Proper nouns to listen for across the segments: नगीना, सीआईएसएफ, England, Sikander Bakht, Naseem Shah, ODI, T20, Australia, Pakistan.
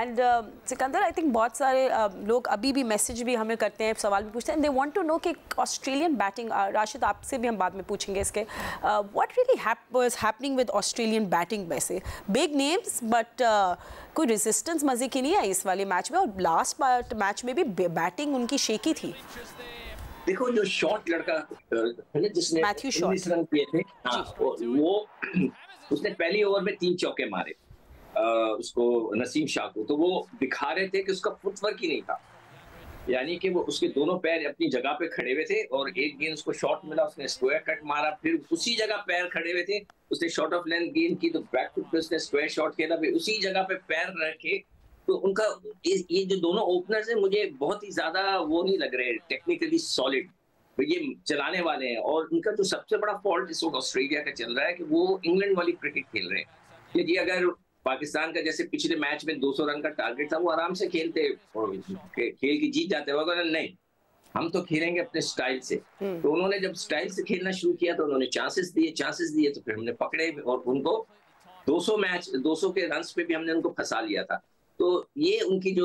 And Sikandar, I think बहुत सारे लोग अभी भी मैसेज भी हमें करते हैं, सवाल भी पूछते हैं, दे वांट टू नो कि ऑस्ट्रेलियन बैटिंग, राशिद आपसे भी हम बाद में पूछेंगे इसके, what really was happening with Australian batting? वैसे बिग नेम्स बट कोई रेजिस्टेंस मज़े की नहीं आई इस वाले मैच में, और लास्ट मैच में भी बैटिंग उनकी शेकी थी। देखो जो शॉट लड़का है ना जिसने 19 रन किए थे, हाँ, वो उसने पहली ओवर में 3 चौके मारे उसको नसीम शाह को, तो वो दिखा रहे थे कि उसका फुटवर्क ही नहीं था, यानी कि वो उसके दोनों पैर अपनी जगह पे खड़े हुए थे, और एक गेंद उसको शॉट मिला, उसने स्क्वायर कट मारा, फिर उसी जगह पैर खड़े हुए थे, उसने शॉर्ट ऑफ लेंथ गेंद की, तो बैक फुट पे उसने स्क्वायर शॉट खेला, फिर उसी जगह पे पैर रखे, तो उनका ये जो दोनों ओपनर्स हैं मुझे बहुत ही ज्यादा वो नहीं लग रहे टेक्निकली सॉलिड, तो ये चलाने वाले हैं। और उनका जो सबसे बड़ा फॉल्ट इस वक्त ऑस्ट्रेलिया का चल रहा है कि वो इंग्लैंड वाली क्रिकेट खेल रहे हैं। ये अगर पाकिस्तान का जैसे पिछले मैच में 200 रन का टारगेट था, वो आराम से खेलते और खेल के जीत जाते, होगा नहीं हम तो खेलेंगे अपने स्टाइल से, तो उन्होंने जब स्टाइल से खेलना शुरू किया तो उन्होंने चांसेस दिए, तो फिर हमने पकड़े और उनको 200 के रन पे भी हमने उनको फंसा लिया था। तो ये उनकी जो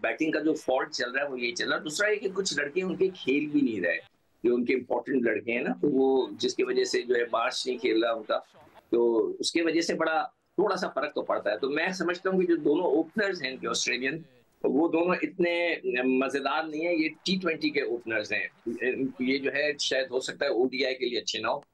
बैटिंग का जो फॉल्ट चल रहा है वो ये चल रहा है। दूसरा ये कि कुछ लड़के उनके खेल भी नहीं रहे, जो उनके इम्पोर्टेंट लड़के हैं ना, तो वो जिसकी वजह से जो है मार्च नहीं खेल रहा उनका, तो उसके वजह से बड़ा थोड़ा सा फर्क तो पड़ता है। तो मैं समझता हूँ कि जो दोनों ओपनर्स हैं इनके ऑस्ट्रेलियन, वो दोनों इतने मजेदार नहीं है। ये T20 के ओपनर्स हैं, ये जो है शायद हो सकता है ODI के लिए अच्छे ना हो,